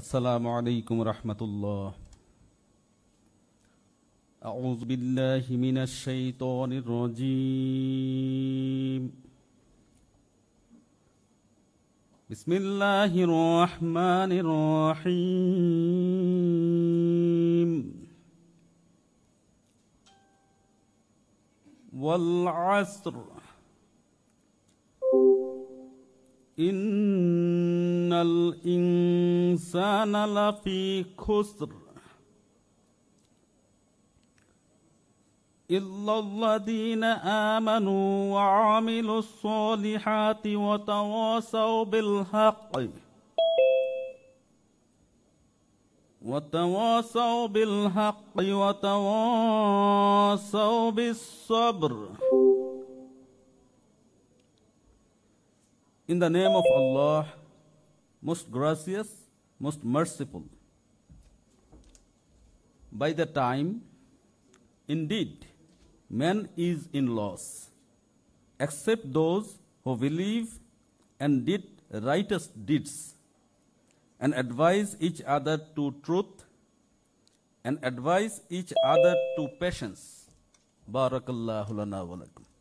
السلام عليكم ورحمة الله أعوذ بالله من الشيطان الرجيم بسم الله الرحمن الرحيم والعصر إن الإنسان لفي خسر إلا الذين آمنوا وعملوا الصالحات وتواصوا بالحق وتواصوا بالصبر. In the name of Allah, most gracious, most merciful. By the time, indeed, man is in loss, except those who believe and did righteous deeds, and advise each other to truth, and advise each other to patience. Barakallahu lana wa lakum.